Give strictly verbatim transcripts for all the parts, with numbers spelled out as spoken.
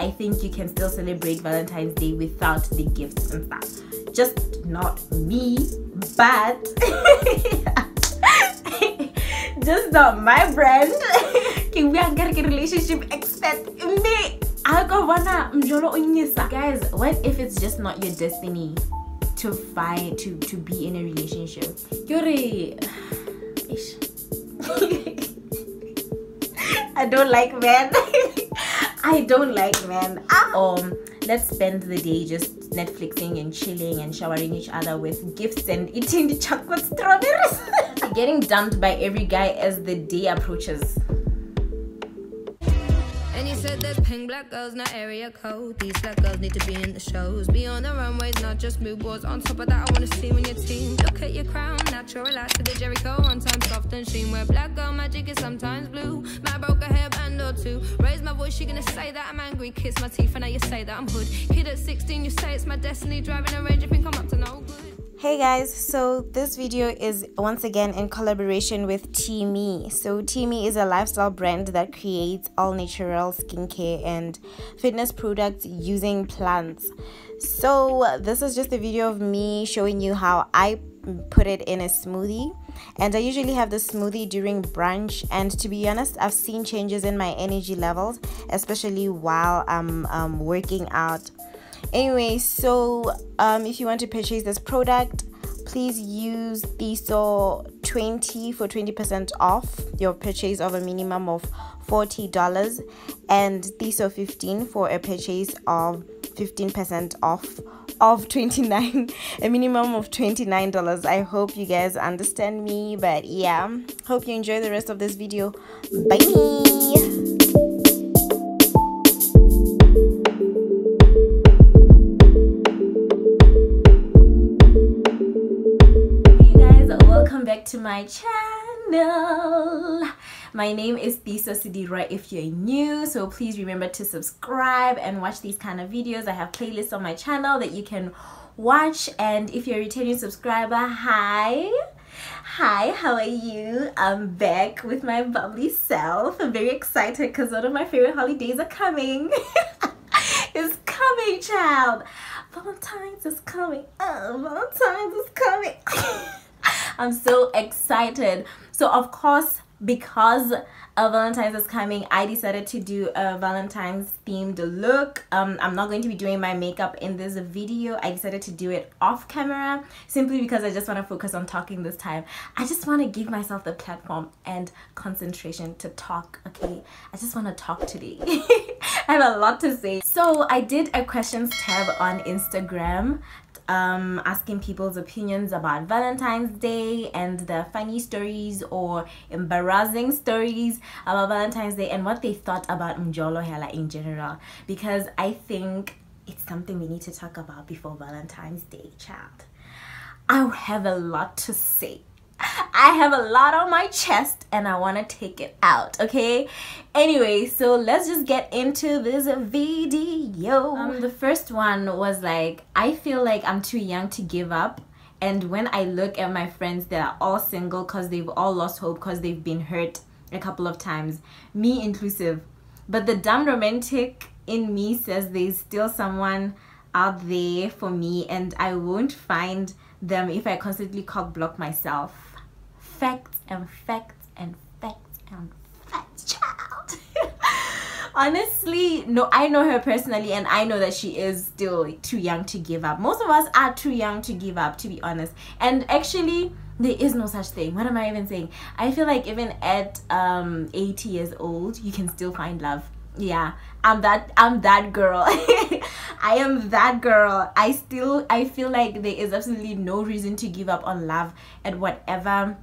I think you can still celebrate Valentine's Day without the gifts and stuff. Just not me, but just not my brand. Can we get a relationship expert in me? Guys, what if it's just not your destiny to find to to be in a relationship? I don't like men. I don't like men. Um, let's spend the day just Netflixing and chilling and showering each other with gifts and eating the chocolate strawberries. Getting dumped by every guy as the day approaches. Said that pink black girls, not area code. These black girls need to be in the shows. Be on the runways, not just mood boards. On top of that, I want to see when your team. Look at your crown, natural light to the Jericho. On time, soft and sheen. Where black girl magic is sometimes blue. My broke a hairband or two. Raise my voice, you're gonna say that I'm angry. Kiss my teeth, and now you say that I'm hood. Kid at sixteen, you say it's my destiny. Driving a Range, you think I'm up to no good. Hey guys, so this video is once again in collaboration with TeeMe. So TeeMe is a lifestyle brand that creates all natural skincare and fitness products using plants. So this is just a video of me showing you how I put it in a smoothie. And I usually have this smoothie during brunch, and to be honest, I've seen changes in my energy levels, especially while I'm um, working out. Anyway, so um, if you want to purchase this product, please use T I I S O twenty for twenty percent off your purchase of a minimum of forty dollars, and T I I S O fifteen for a purchase of fifteen percent off of twenty-nine dollars, a minimum of twenty-nine dollars. I hope you guys understand me, but yeah, hope you enjoy the rest of this video. Bye! To my channel. My name is TeeMe if you're new, so please remember to subscribe and watch these kind of videos. I have playlists on my channel that you can watch, and if you're a returning subscriber, hi hi how are you? I'm back with my bubbly self. I'm very excited because one of my favorite holidays are coming. It's coming, child. Valentine's is coming. Oh, Valentine's is coming. I'm so excited. So of course, because uh, Valentine's is coming, I decided to do a Valentine's themed look. um I'm not going to be doing my makeup in this video. I decided to do it off camera simply because I just want to focus on talking this time. I just want to give myself the platform and concentration to talk. Okay, I just want to talk today. I have a lot to say. So I did a questions tab on Instagram, Um, asking people's opinions about Valentine's Day and the funny stories or embarrassing stories about Valentine's Day and what they thought about Mjolo Hela in general, because I think it's something we need to talk about before Valentine's Day, child. I have a lot to say. I have a lot on my chest and I want to take it out, okay? Anyway, so let's just get into this video. Um, the first one was like, I feel like I'm too young to give up. And when I look at my friends that are all single because they've all lost hope because they've been hurt a couple of times, me inclusive. But the dumb romantic in me says there's still someone out there for me and I won't find them if I constantly cock block myself. Facts and facts and facts and facts, child. Honestly, no, I know her personally and I know that she is still like, too young to give up. Most of us are too young to give up, to be honest. And actually, there is no such thing. What am I even saying? I feel like even at um, eighty years old, you can still find love. Yeah, I'm that I'm that girl. I am that girl. I still, I feel like there is absolutely no reason to give up on love at whatever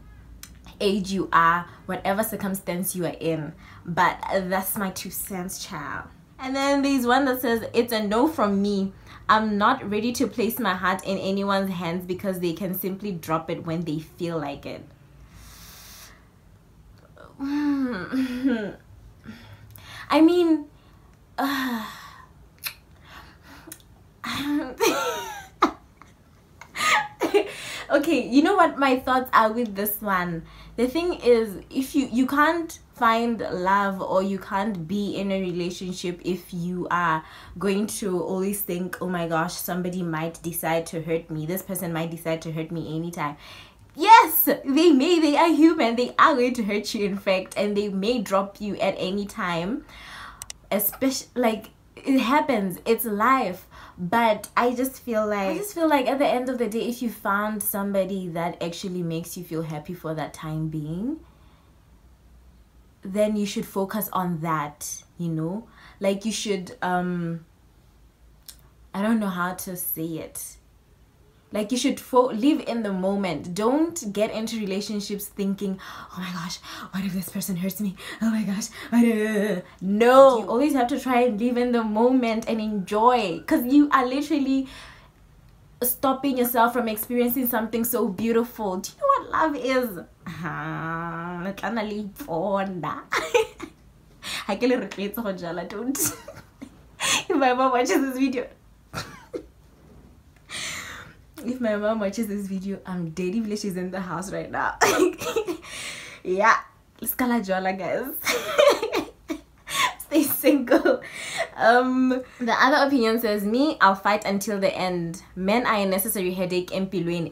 age you are, whatever circumstance you are in. But that's my two cents, child. And then there's one that says, it's a no from me. I'm not ready to place my heart in anyone's hands because they can simply drop it when they feel like it. I mean, uh, okay, you know what my thoughts are with this one? the thing is, if you you can't find love or you can't be in a relationship if you are going to always think, oh my gosh, somebody might decide to hurt me, this person might decide to hurt me anytime. Yes, they may, they are human, they are going to hurt you, in fact, and they may drop you at any time, especially, like, it happens, it's life. But I just feel like I just feel like at the end of the day, if you found somebody that actually makes you feel happy for that time being, then you should focus on that, you know? Like, you should um I don't know how to say it. Like, you should fo live in the moment. Don't get into relationships thinking, oh my gosh, what if this person hurts me? Oh my gosh. No. You always have to try and live in the moment and enjoy. Because you are literally stopping yourself from experiencing something so beautiful. Do you know what love is? I can't repeat it. Don't. If my mom watches this video. If my mom watches this video, I'm dead if she's in the house right now. Yeah, Skala Jola, guys. Stay single. Um, the other opinion says, me, I'll fight until the end. Men are a necessary headache. Empilweni.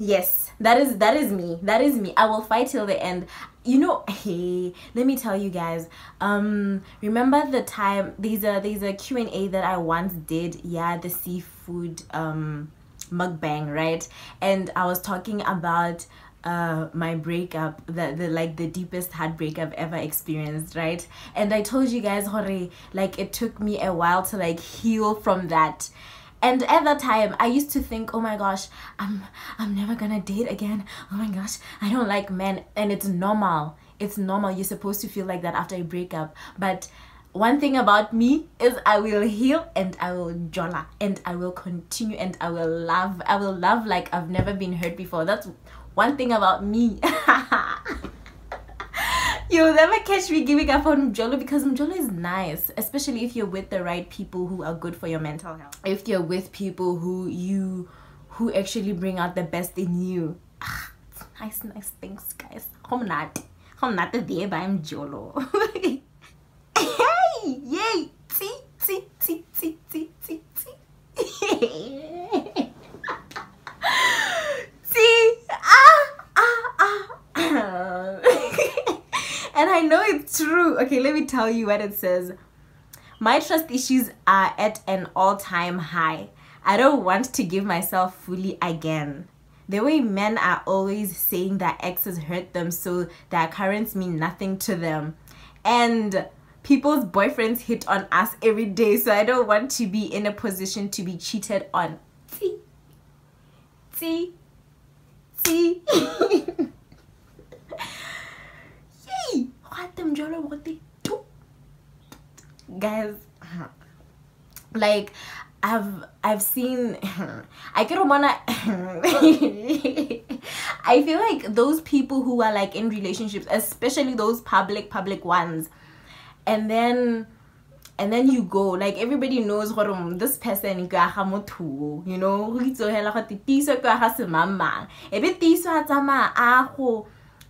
Yes, that is that is me. That is me. I will fight till the end. You know, hey, let me tell you guys. Um, remember the time? These are these are Q and A that I once did. Yeah, the seafood um mukbang, right? And I was talking about uh my breakup, the the like the deepest heartbreak I've ever experienced, right? And I told you guys, hore, like it took me a while to like heal from that. And at that time, I used to think, oh my gosh, I'm, I'm never gonna date again. Oh my gosh, I don't like men. And it's normal. It's normal. You're supposed to feel like that after a breakup. But one thing about me is I will heal and I will jolla and I will continue and I will love. I will love like I've never been hurt before. That's one thing about me. You'll never catch me giving up on Mjolo, because Mjolo is nice, especially if you're with the right people who are good for your mental health. If you're with people who you, who actually bring out the best in you. Ah, nice, nice things, guys. I'm not, I'm not there by Mjolo. Hey, yay! See, see, see, see, see, see, see. See, ah, ah, ah. And I know it's true. Okay, let me tell you what it says. My trust issues are at an all-time high. I don't want to give myself fully again. The way men are always saying that exes hurt them, so their currents mean nothing to them. And people's boyfriends hit on us every day, so I don't want to be in a position to be cheated on. See? See? See? What they do, guys, like I've I've seen I don't wanna I feel like those people who are like in relationships, especially those public public ones, and then and then you go like everybody knows this person, you know.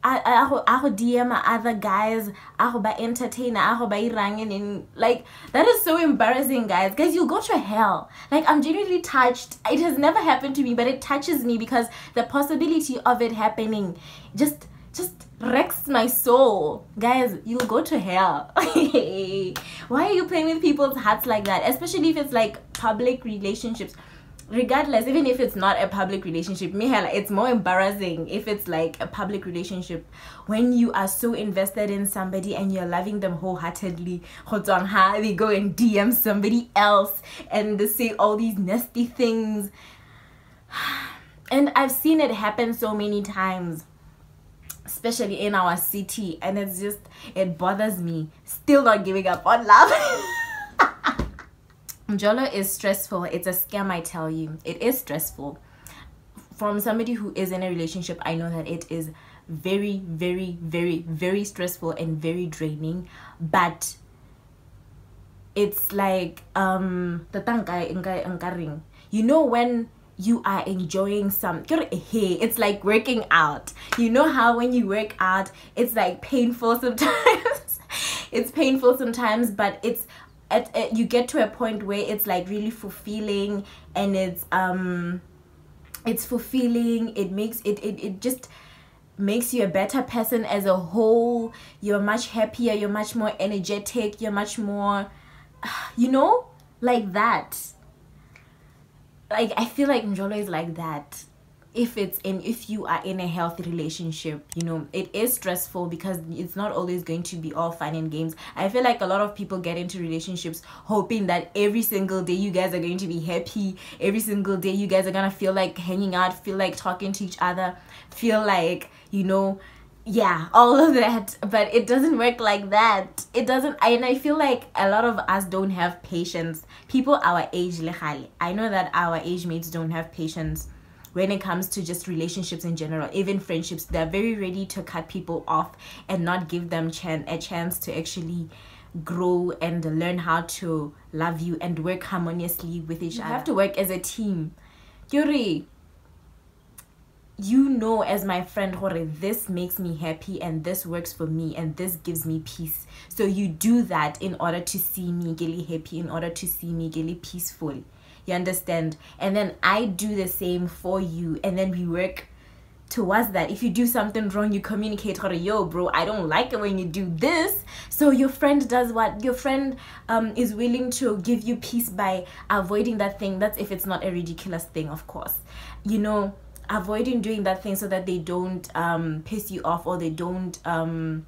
I'll D M other guys, I'll be entertainer, I'll be ranging. Like, that is so embarrassing, guys. Guys, you'll go to hell. Like, I'm genuinely touched. It has never happened to me, but it touches me because the possibility of it happening just just wrecks my soul. Guys, you'll go to hell. Why are you playing with people's hearts like that? Especially if it's like public relationships. Regardless, even if it's not a public relationship, Mihela, it's more embarrassing if it's like a public relationship when you are so invested in somebody and you're loving them wholeheartedly. They go and D M somebody else and they say all these nasty things. And I've seen it happen so many times, especially in our city, and it's just, it bothers me. Still not giving up on love. Mjolo is stressful. It's a scam, I tell you. It is stressful. From somebody who is in a relationship, I know that it is very, very, very, very stressful and very draining. But it's like um, you know when you are enjoying some, it's like working out. You know how when you work out, it's like painful sometimes. It's painful sometimes, but it's at, at, you get to a point where it's like really fulfilling, and it's um it's fulfilling. It makes it it, it just makes you a better person as a whole. You're much happier, you're much more energetic, you're much more, you know, like that. Like, I feel like Mjolo is like that. If it's in, if you are in a healthy relationship, you know, it is stressful because it's not always going to be all fun and games. I feel like a lot of people get into relationships hoping that every single day you guys are going to be happy. Every single day you guys are going to feel like hanging out, feel like talking to each other, feel like, you know, yeah, all of that. But it doesn't work like that. It doesn't. And I feel like a lot of us don't have patience. People our age, I know that our age mates don't have patience when it comes to just relationships in general, even friendships. They're very ready to cut people off and not give them chan a chance to actually grow and learn how to love you and work harmoniously with each other. You have to work as a team. Yuri, you know, as my friend, this makes me happy and this works for me and this gives me peace. So you do that in order to see me really happy, in order to see me really peaceful. You understand? And then I do the same for you, and then we work towards that. If you do something wrong, you communicate, yo bro, I don't like it when you do this. So your friend does what? Your friend um is willing to give you peace by avoiding that thing. That's if it's not a ridiculous thing, of course, you know, avoiding doing that thing so that they don't um piss you off, or they don't um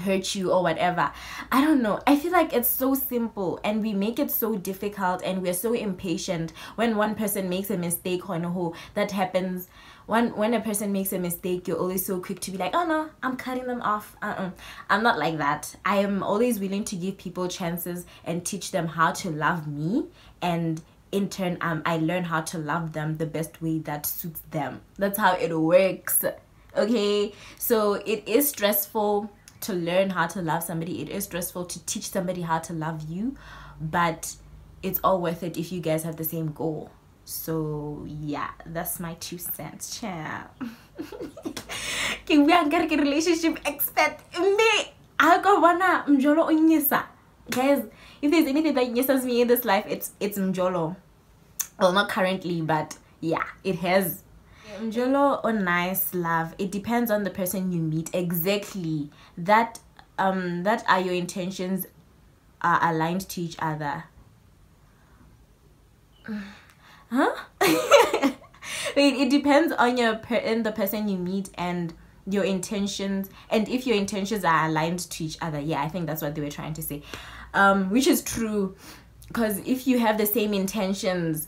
hurt you or whatever. I don't know. I feel like it's so simple and we make it so difficult, and we're so impatient when one person makes a mistake. Or no, that happens. When, when a person makes a mistake, you're always so quick to be like, oh no, I'm cutting them off. Uh-uh. I'm not like that. I am always willing to give people chances and teach them how to love me, and in turn um, I learn how to love them the best way that suits them. That's how it works. Okay, so it is stressful to learn how to love somebody. It is stressful to teach somebody how to love you, but it's all worth it if you guys have the same goal. So yeah, that's my two cents, child. Okay, we are getting a relationship expert. Me, I go wanna Mjolo Onyesa. Guys, if there's anything that nyesas me in this life, it's it's Mjolo. Well, not currently, but yeah, it has. Mjolo or nice love, it depends on the person you meet. Exactly, that um that are your intentions are aligned to each other. Huh? Wait, it depends on your per and the person you meet and your intentions, and if your intentions are aligned to each other. Yeah, I think that's what they were trying to say, um which is true, because if you have the same intentions,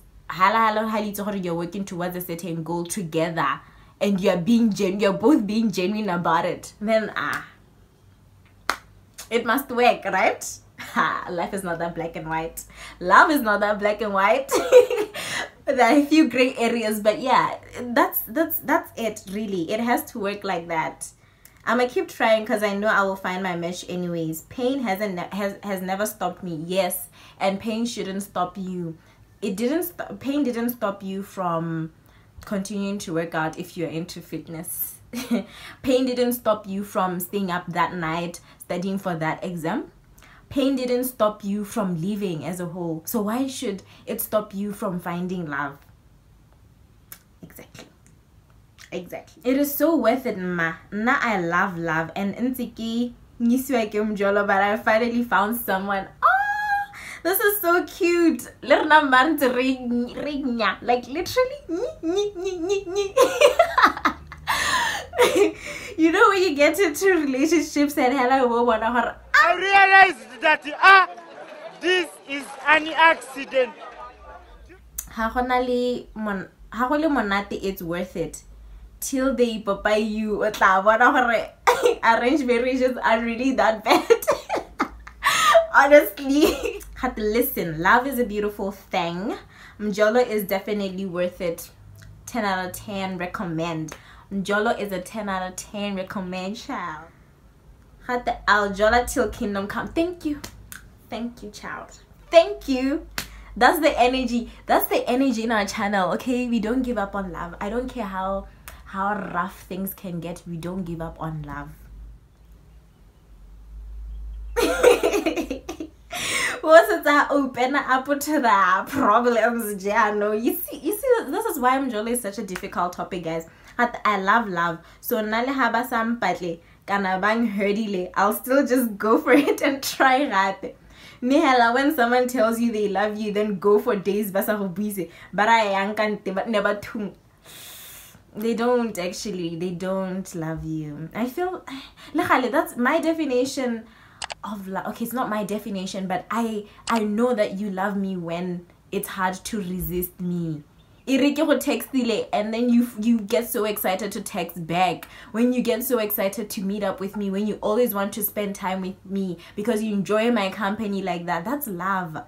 you're working towards a certain goal together, and you're being genuine, you're both being genuine about it, then ah, it must work, right? Ha, life is not that black and white. Love is not that black and white. There are a few gray areas, but yeah, that's that's that's it really. It has to work like that. I'm gonna keep trying because I know I will find my mesh anyways. Pain hasn't has has never stopped me. Yes, and pain shouldn't stop you. It didn't, pain didn't stop you from continuing to work out if you're into fitness. Pain didn't stop you from staying up that night studying for that exam. Pain didn't stop you from living as a whole. So why should it stop you from finding love? Exactly. Exactly. It is so worth it, ma. Now I love love. And Nsiki, Mjolo, but I finally found someone. This is so cute. Like literally. You know, when you get into relationships and hello, I realized that ah, this is an accident. It's worth it. Till they papa you arranged marriages are really that bad. Honestly. Had to listen. Love is a beautiful thing. Mjolo is definitely worth it. ten out of ten recommend. Mjolo is a ten out of ten recommend, child. Had to Aljola till kingdom come. Thank you. Thank you, child. Thank you. That's the energy. That's the energy in our channel, okay? We don't give up on love. I don't care how how rough things can get. We don't give up on love. What's that? Open up to the problems, Jano. You see, you see, this is why Mjolo is such a difficult topic, guys. I love love. So nale haba sam patle kana bang hurdile. I'll still just go for it and try rap. Nihela, when someone tells you they love you, then go for days basa hobise. But I yankante, but never tung. They don't actually. They don't love you. I feel. That's my definition of love. Okay, it's not my definition, but I I know that you love me when it's hard to resist me. And then you you get so excited to text back. When you get so excited to meet up with me. When you always want to spend time with me because you enjoy my company like that. That's love.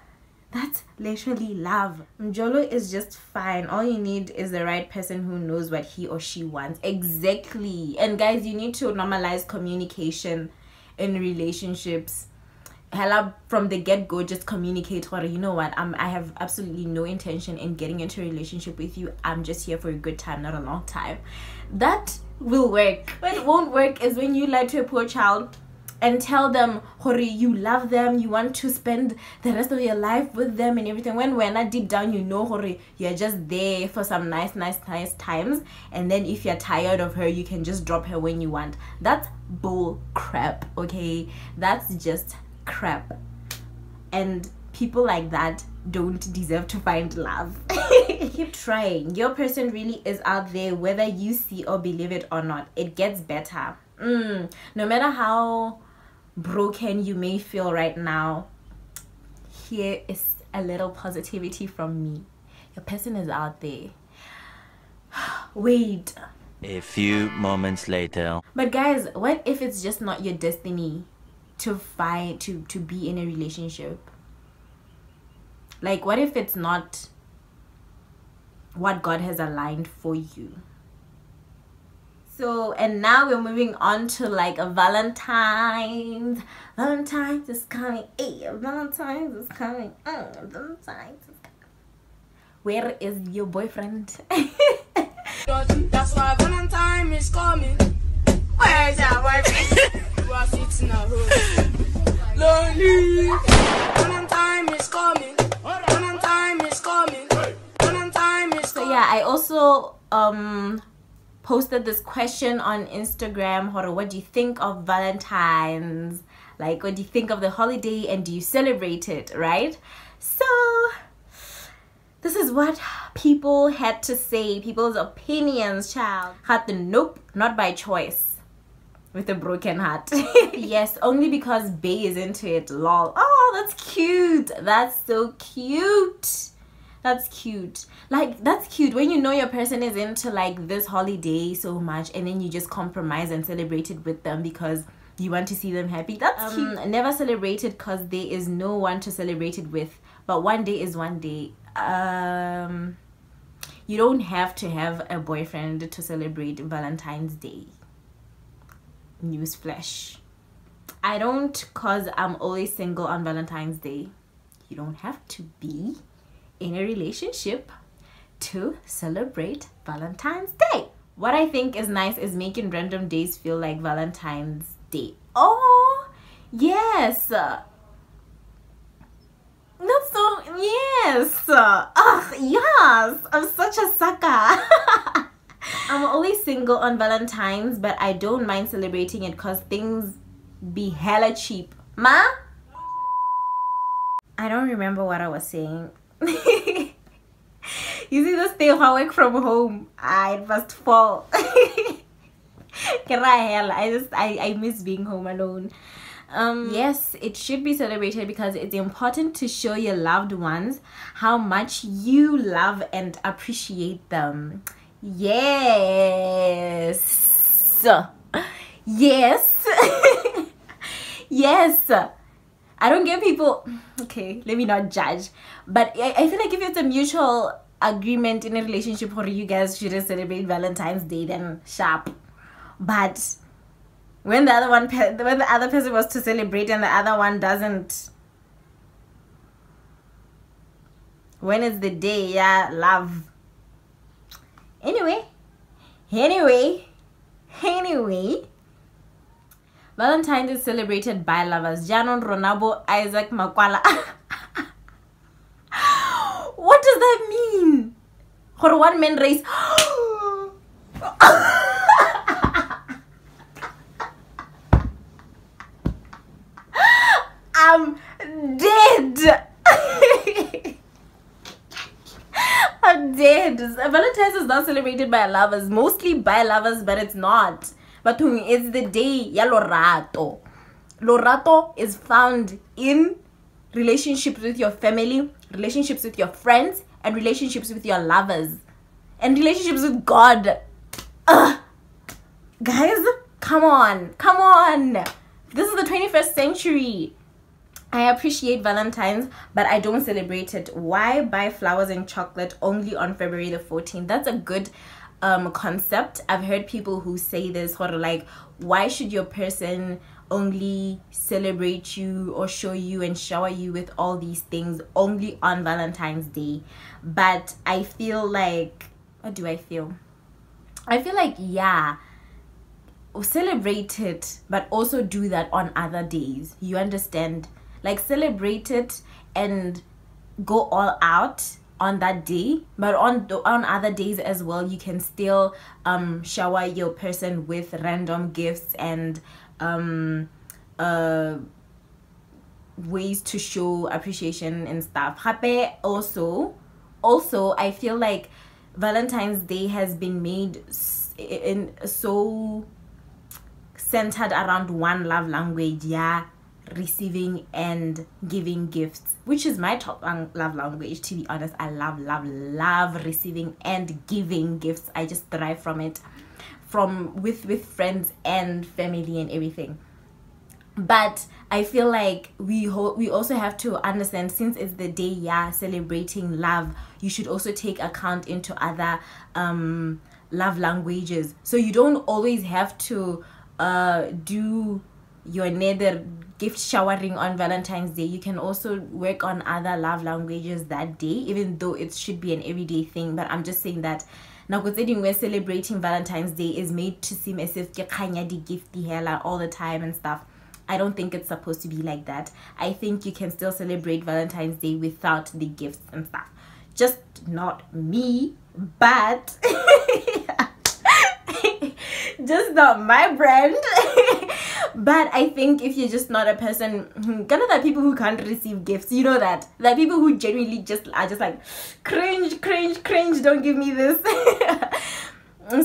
That's literally love. Mjolo is just fine. All you need is the right person who knows what he or she wants. Exactly. And guys, you need to normalize communication in relationships. Hella, from the get-go, just communicate, or you know what, I'm, I have absolutely no intention in getting into a relationship with you. I'm just here for a good time, not a long time. That will work. What won't work is when you lie to a poor child and tell them, Hori, you love them, you want to spend the rest of your life with them and everything. When we're not deep down, you know, Hori, you're just there for some nice, nice, nice times. And then if you're tired of her, you can just drop her when you want. That's bull crap, okay? That's just crap, and people like that don't deserve to find love. Keep trying. Your person really is out there, whether you see or believe it or not. It gets better. Mm. No matter how broken you may feel right now, here is a little positivity from me. Your person is out there. Wait. A few moments later. But guys, what if it's just not your destiny to find to to be in a relationship? Like, what if it's not what God has aligned for you? So, and now we're moving on to like a Valentine's. Valentine's is coming. Hey, Valentine's is coming. Oh, Valentine's is coming. Where is your boyfriend? That's why Valentine is coming. Where's your boyfriend? Lonely. Valentine is coming. Valentine is coming. Valentine is coming. So yeah, I also um posted this question on Instagram. Horo, what do you think of Valentine's? Like, what do you think of the holiday, and do you celebrate it, right? So this is what people had to say, people's opinions, child. Had the nope, not by choice. With a broken heart. Yes, only because Bay is into it, lol. Oh, that's cute. That's so cute. That's cute. Like, that's cute. When you know your person is into like this holiday so much, and then you just compromise and celebrate it with them because you want to see them happy. That's um, cute. Never celebrate it because there is no one to celebrate it with. But one day is one day. Um, you don't have to have a boyfriend to celebrate Valentine's Day. Newsflash. I don't, cause I'm always single on Valentine's Day. You don't have to be in a relationship to celebrate Valentine's Day. What I think is nice is making random days feel like Valentine's Day. Oh yes, that's so yes. Oh yes, I'm such a sucker. I'm always single on Valentine's, but I don't mind celebrating it because things be hella cheap. Ma? I don't remember what I was saying. You see this thing of I work from home. I must fall. Can I hell? I just I, I miss being home alone. Um, yes, it should be celebrated because it's important to show your loved ones how much you love and appreciate them. Yes, yes, yes. I don't get people. Okay, let me not judge. But I, I feel like if it's a mutual agreement in a relationship where you guys shouldn't celebrate Valentine's Day, then sharp. But when the other one, when the other person was to celebrate and the other one doesn't, When is the day? Yeah, love. Anyway, anyway, anyway. Valentine's is celebrated by lovers. Janon Ronabo Isaac Makwala. What does that mean? For one man race. I'm dead. I'm dead. Valentine's is not celebrated by lovers, mostly by lovers, but it's not. But to me, it's the day ya lorato. Lorato is found in relationships with your family, relationships with your friends, and relationships with your lovers, and relationships with God. Ugh. Guys, come on, come on. This is the twenty-first century. I appreciate Valentine's, but I don't celebrate it. Why buy flowers and chocolate only on February the fourteenth? That's a good um concept. I've heard people who say this, or like, why should your person only celebrate you or show you and shower you with all these things only on Valentine's Day? But I feel like, what do I feel? I feel like, yeah, celebrate it, but also do that on other days. You understand? Like, celebrate it and go all out on that day, but on on other days as well, you can still um shower your person with random gifts and um uh ways to show appreciation and stuff. Also, also I feel like Valentine's Day has been made in so centered around one love language, yeah, receiving and giving gifts, which is my top love language, to be honest. I love love love receiving and giving gifts. I just thrive from it, from with with friends and family and everything. But I feel like we ho we also have to understand, since it's the day yeah celebrating love, you should also take account into other um love languages, so you don't always have to uh do your nether gift showering on Valentine's Day. You can also work on other love languages that day, even though it should be an everyday thing. But I'm just saying that now, considering we're celebrating Valentine's Day is made to seem as if kanya di gifty hella all the time and stuff. I don't think it's supposed to be like that. I think you can still celebrate Valentine's Day without the gifts and stuff. Just not me, but just not my brand. But I think if you're just not a person, kind of that people who can't receive gifts, you know that. That people who genuinely just are just like, cringe, cringe, cringe, don't give me this.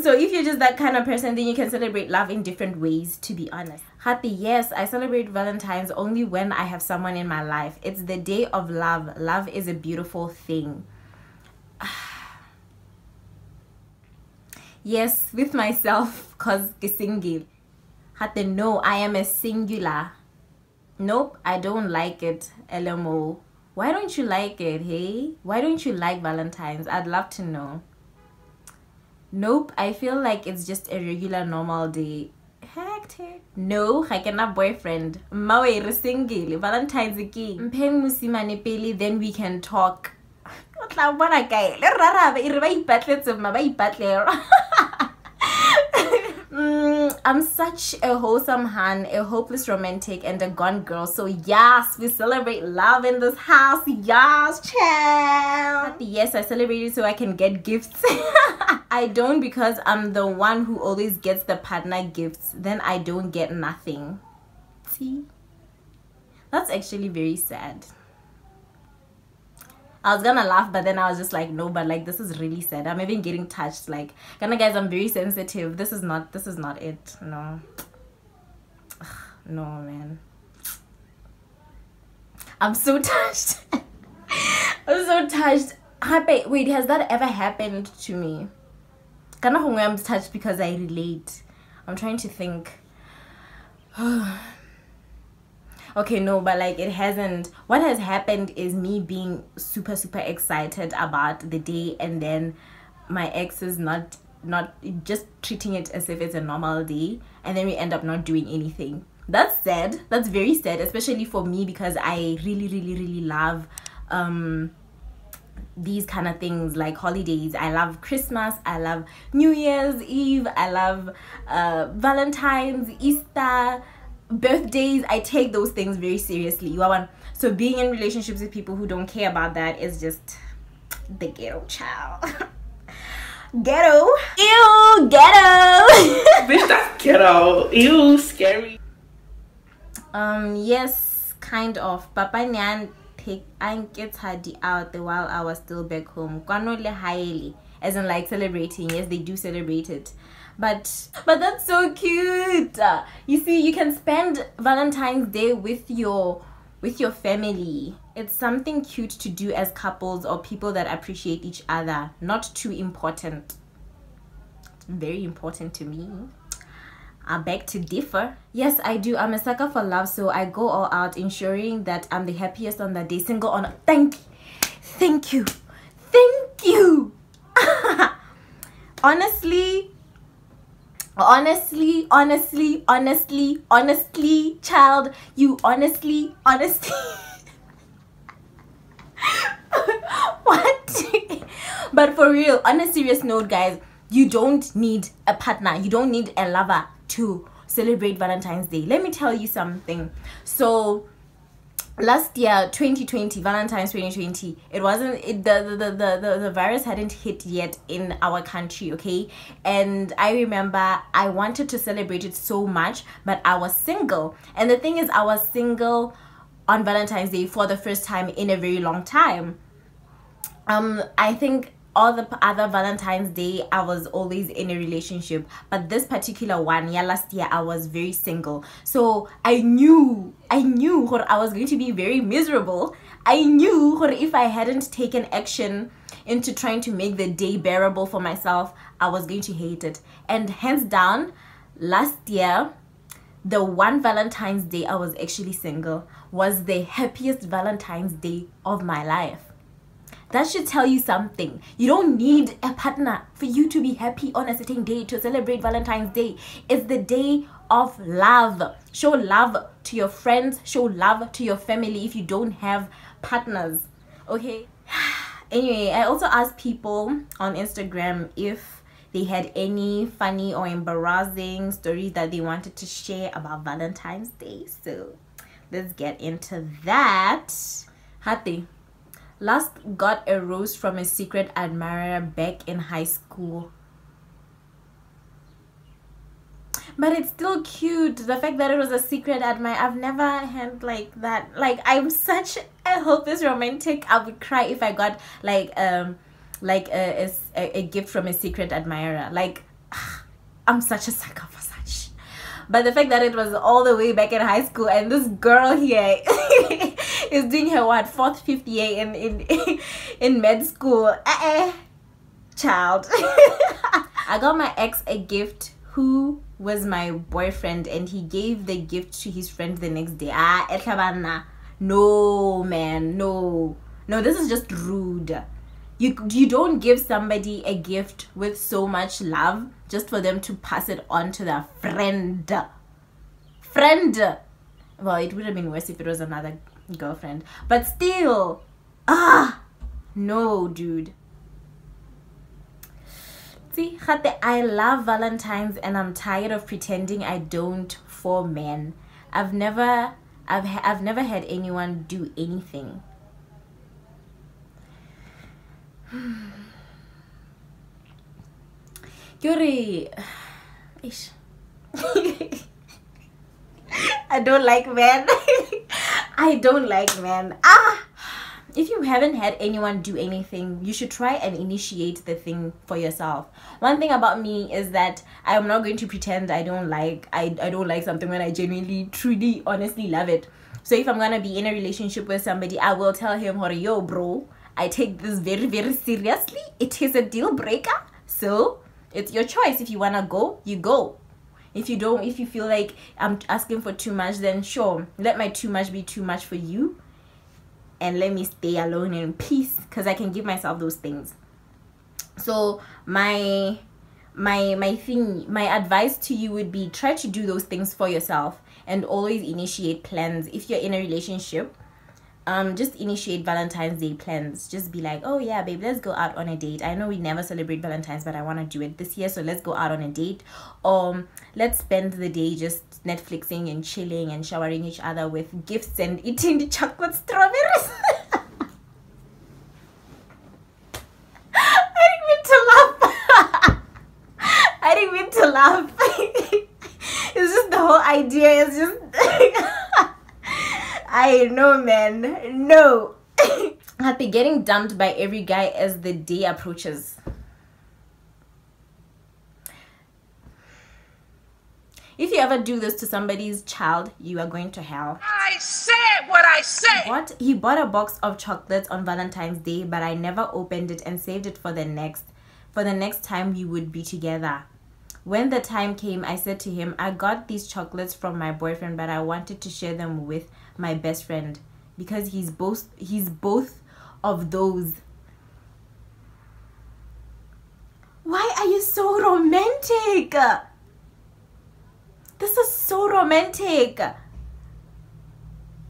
So if you're just that kind of person, then you can celebrate love in different ways, to be honest. Happy, yes, I celebrate Valentine's only when I have someone in my life. It's the day of love. Love is a beautiful thing. Yes, with myself, because the single. Hate no, I am a singular. Nope, I don't like it. L M O. Why don't you like it, hey? Why don't you like Valentine's? I'd love to know. Nope, I feel like it's just a regular normal day. Hectic. No, I cannot boyfriend. Mawe re single. Valentine's again. Mpeng musimane pele, then we can talk. Mm, I'm such a wholesome han, a hopeless romantic, and a gone girl. So yes, we celebrate love in this house. Yes, child. Yes, I celebrate it so I can get gifts. I don't, because I'm the one who always gets the partner gifts. Then I don't get nothing. See? That's actually very sad. I was gonna laugh, but then I was just like, no, but like, this is really sad. I'm even getting touched. Like, kinda guys, I'm very sensitive. This is not, this is not it. No. Ugh, no, man. I'm so touched. I'm so touched. Wait, has that ever happened to me? Kinda hungry, I'm touched because I relate. I'm trying to think. Okay, no, but like, it hasn't. What has happened is me being super super excited about the day, and then my ex is not not just treating it as if it's a normal day, and then we end up not doing anything. That's sad. That's very sad, especially for me, because I really really really love um these kind of things like holidays. I love Christmas, I love New Year's Eve, I love uh, Valentine's, Easter, birthdays. I take those things very seriously. So being in relationships with people who don't care about that is just the ghetto, child. Ghetto. Ew, ghetto. Bitch, that's ghetto. Ew, scary. Um, yes, kind of. Papa Nyan take and get her out while I was still back home. As in like celebrating. Yes, they do celebrate it. But but that's so cute. You see, you can spend Valentine's Day with your with your family. It's something cute to do as couples or people that appreciate each other. Not too important. It's very important to me. I beg to differ. Yes, I do. I'm a sucker for love, so I go all out, ensuring that I'm the happiest on that day. Single on. Thank you. Thank you. Thank you. Honestly. Honestly, honestly, honestly, honestly, child, you honestly, honestly. What? But for real, on a serious note, guys, you don't need a partner. You don't need a lover to celebrate Valentine's Day. Let me tell you something. So last year, twenty twenty, Valentine's twenty twenty, it wasn't it, the, the, the, the, the virus hadn't hit yet in our country, okay? And I remember I wanted to celebrate it so much, but I was single. And the thing is, I was single on Valentine's Day for the first time in a very long time. Um, I think all the other Valentine's Day, I was always in a relationship. But this particular one, yeah, last year, I was very single. So I knew, I knew I was going to be very miserable. I knew if I hadn't taken action into trying to make the day bearable for myself, I was going to hate it. And hands down, last year, the one Valentine's Day I was actually single was the happiest Valentine's Day of my life. That should tell you something. You don't need a partner for you to be happy on a certain day to celebrate Valentine's Day. It's the day of love. Show love to your friends. Show love to your family if you don't have partners. Okay? Anyway, I also asked people on Instagram if they had any funny or embarrassing stories that they wanted to share about Valentine's Day. So, let's get into that. Hati. Last got a rose from a secret admirer back in high school. But it's still cute. The fact that it was a secret admirer, I've never had like that. Like, I'm such a hopeless romantic. I would cry if I got like um like a, a, a gift from a secret admirer. Like, I'm such a sucker for such. But the fact that it was all the way back in high school and this girl here is doing her what fourth, fifth year in in in med school. Uh-uh. Child. I got my ex a gift who was my boyfriend, and he gave the gift to his friend the next day. Ah, etlabana. No, man, no, no. This is just rude. You you don't give somebody a gift with so much love just for them to pass it on to their friend. Friend. Well, it would have been worse if it was another girlfriend. But still. Ah. No, dude. See, I love Valentine's and I'm tired of pretending I don't for men. I've never I've I've never had anyone do anything. Yuri. I don't like men. I don't like men. Ah! If you haven't had anyone do anything, you should try and initiate the thing for yourself. One thing about me is that I'm not going to pretend I don't like I, I don't like something when I genuinely, truly, honestly love it. So if I'm gonna be in a relationship with somebody, I will tell him, yo, bro, I take this very, very seriously. It is a deal breaker. So it's your choice. If you wanna go, you go. If you don't, if you feel like I'm asking for too much, then sure, let my too much be too much for you. And let me stay alone in peace, because I can give myself those things. So my, my, my thing, my advice to you would be try to do those things for yourself and always initiate plans. If you're in a relationship, Um, just initiate Valentine's Day plans. Just be like, oh yeah, babe, let's go out on a date. I know we never celebrate Valentine's, but I want to do it this year, so let's go out on a date. Um, let's spend the day just Netflixing and chilling and showering each other with gifts and eating the chocolate strawberries. I didn't mean to laugh. I didn't mean to laugh. It's just the whole idea. It's just... I know, man. No. I've been getting dumped by every guy as the day approaches. If you ever do this to somebody's child, you are going to hell. I said what I said. What? He bought a box of chocolates on Valentine's Day, but I never opened it and saved it for the next, for the next time we would be together. When the time came, I said to him, I got these chocolates from my boyfriend, but I wanted to share them with my best friend because he's both he's both of those. Why are you so romantic? This is so romantic.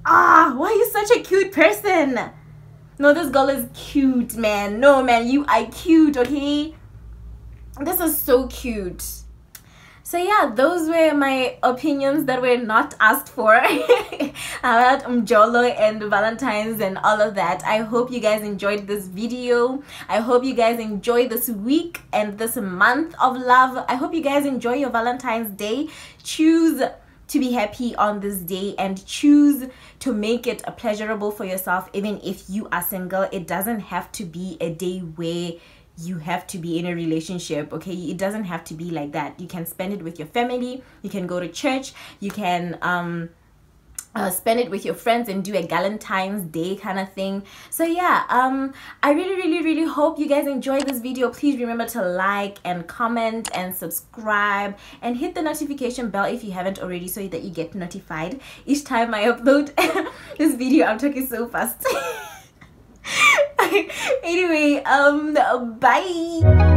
Ah, why are you such a cute person? No, this girl is cute, man. No, man, you are cute, okay? This is so cute. So yeah, those were my opinions that were not asked for about Mjolo and Valentine's and all of that. I hope you guys enjoyed this video. I hope you guys enjoy this week and this month of love. I hope you guys enjoy your Valentine's Day. Choose to be happy on this day and choose to make it pleasurable for yourself. Even if you are single, it doesn't have to be a day where you have to be in a relationship, okay? It doesn't have to be like that. You can spend it with your family, you can go to church, you can um uh, spend it with your friends and do a Galentine's Day kind of thing. So yeah, um I really really really hope you guys enjoyed this video. Please remember to like and comment and subscribe and hit the notification bell if you haven't already, so that you get notified each time I upload this video. I'm talking so fast. Anyway, um, bye.